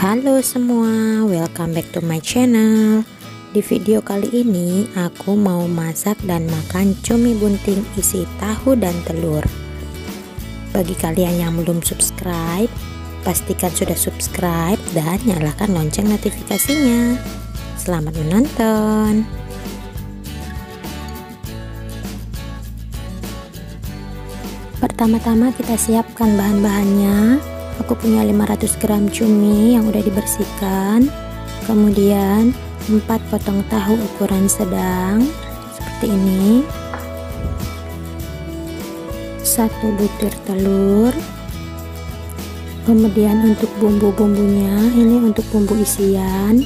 Halo semua, welcome back to my channel. Di video kali ini aku mau masak dan makan cumi bunting isi tahu dan telur. Bagi kalian yang belum subscribe, pastikan sudah subscribe dan nyalakan lonceng notifikasinya. Selamat menonton. Pertama-tama kita siapkan bahan-bahannya. Aku punya 500 gram cumi yang udah dibersihkan, kemudian 4 potong tahu ukuran sedang seperti ini, 1 butir telur. Kemudian untuk bumbu-bumbunya, ini untuk bumbu isian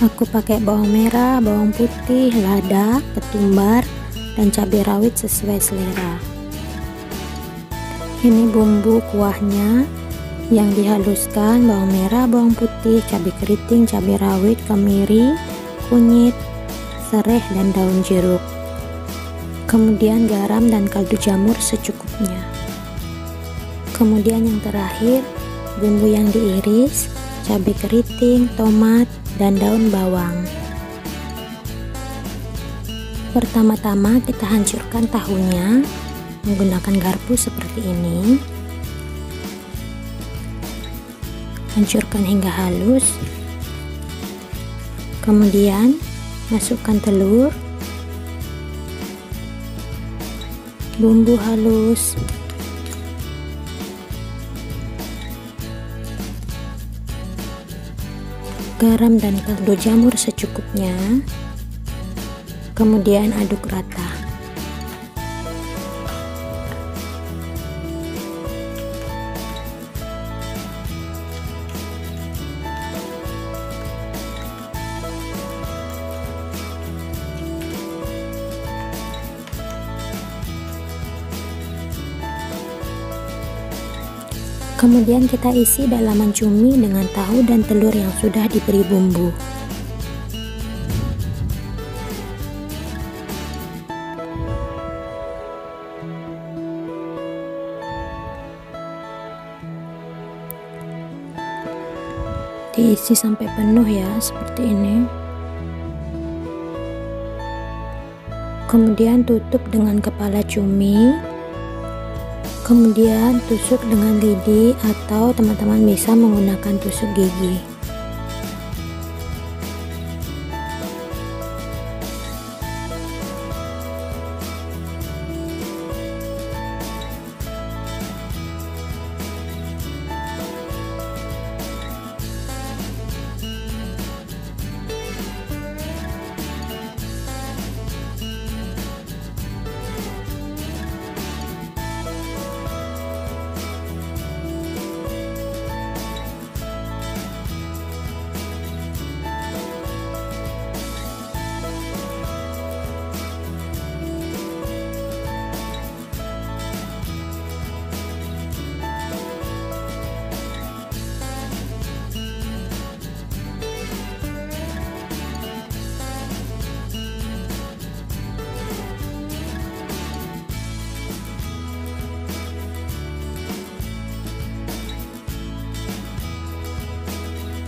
aku pakai bawang merah, bawang putih, lada, ketumbar, dan cabai rawit sesuai selera. Ini bumbu kuahnya yang dihaluskan: bawang merah, bawang putih, cabai keriting, cabai rawit, kemiri, kunyit, sereh, dan daun jeruk. Kemudian garam dan kaldu jamur secukupnya. Kemudian yang terakhir, bumbu yang diiris, cabai keriting, tomat, dan daun bawang. Pertama-tama kita hancurkan tahunya menggunakan garpu seperti ini. Hancurkan hingga halus, kemudian masukkan telur, bumbu halus, garam dan kaldu jamur secukupnya, kemudian aduk rata. Kemudian kita isi dalaman cumi dengan tahu dan telur yang sudah diberi bumbu. Diisi sampai penuh ya, seperti ini. Kemudian tutup dengan kepala cumi. Kemudian tusuk dengan lidi, atau teman-teman bisa menggunakan tusuk gigi.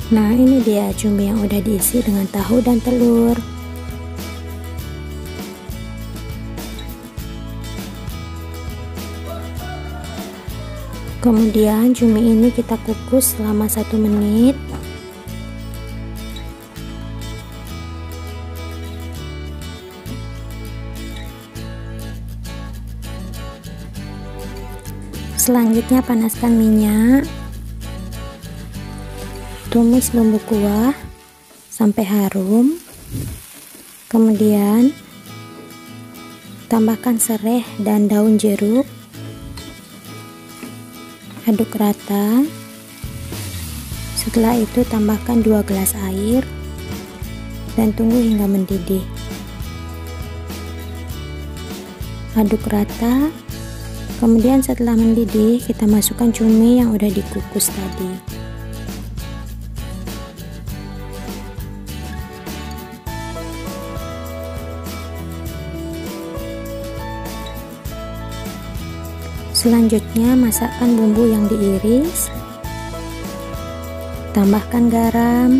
Nah, ini dia cumi yang udah diisi dengan tahu dan telur. Kemudian cumi ini kita kukus selama 1 menit. Selanjutnya panaskan minyak. Tumis bumbu kuah sampai harum, kemudian tambahkan sereh dan daun jeruk, aduk rata. Setelah itu tambahkan 2 gelas air dan tunggu hingga mendidih. Aduk rata, kemudian setelah mendidih kita masukkan cumi yang udah dikukus tadi. Selanjutnya masakkan bumbu yang diiris, tambahkan garam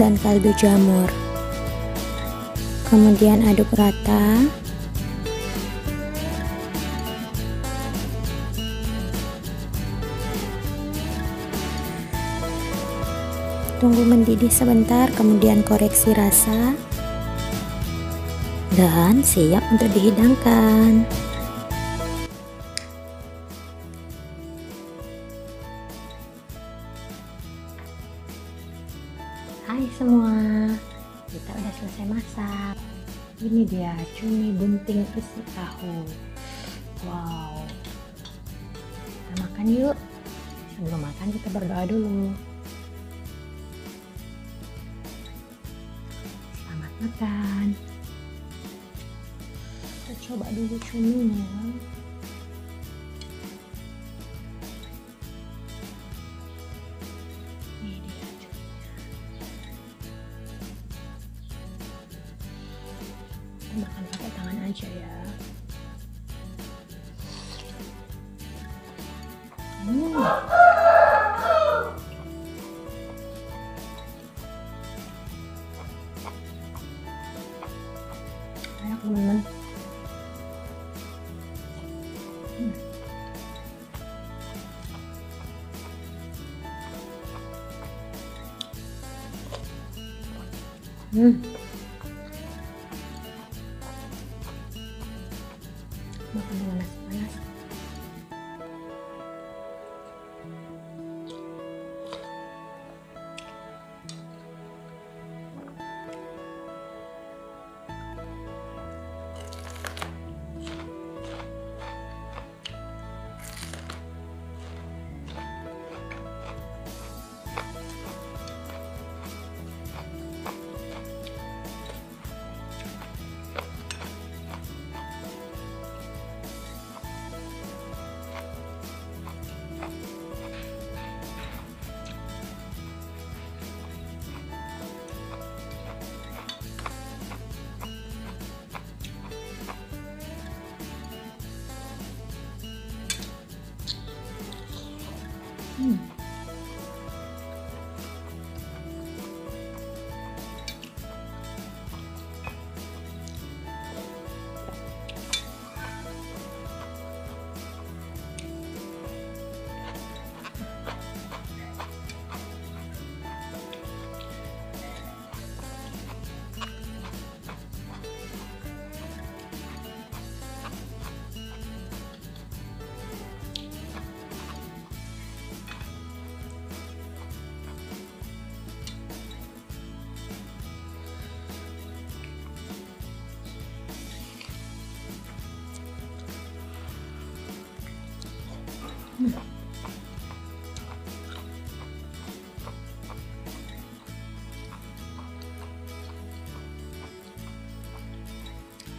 dan kaldu jamur, kemudian aduk rata. Tunggu mendidih sebentar, kemudian koreksi rasa dan siap untuk dihidangkan. Hai semua, kita udah selesai masak. Ini dia cumi bunting isi tahu. Wow, kita makan yuk. Sebelum makan kita berdoa dulu. Selamat makan. Kita coba dulu cuminya. Makan pakai tangan aja ya. Enak teman-teman. Makan dengan nasi panas.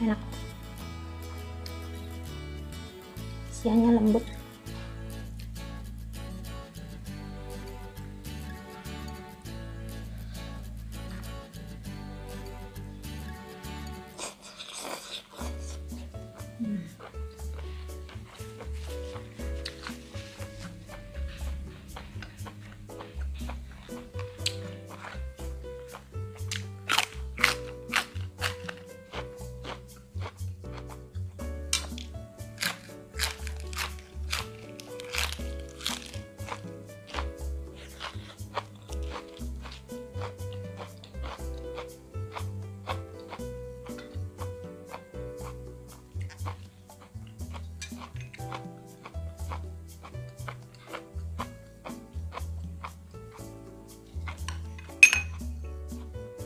Enak, isiannya lembut.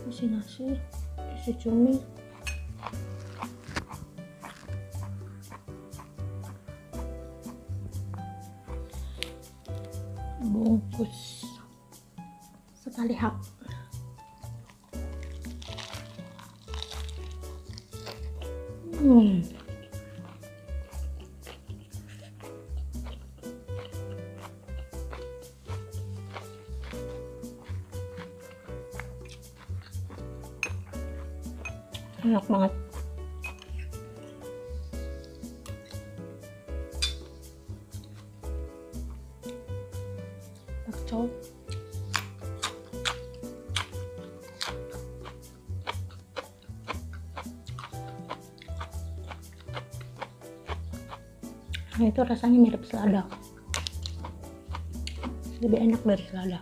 Isi nasi, isi cumi. Bungkus sekali hap. Enak banget. 粥。Nah, itu rasanya mirip selada, lebih enak dari selada.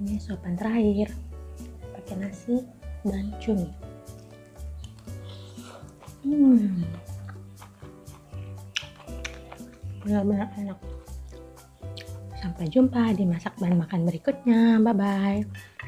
Ini sopan terakhir, pakai nasi dan cumi. Benar-benar enak. Sampai jumpa di masak dan makan berikutnya. Bye bye.